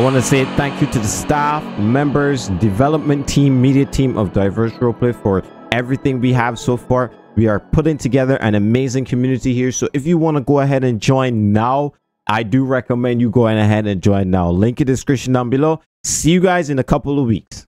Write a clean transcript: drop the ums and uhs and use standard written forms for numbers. I want to say thank you to the staff, members, development team, media team of Diverse Roleplay for everything we have so far. We are putting together an amazing community here. So if you want to go ahead and join now, I do recommend you going ahead and join now. Link in the description down below. See you guys in a couple of weeks.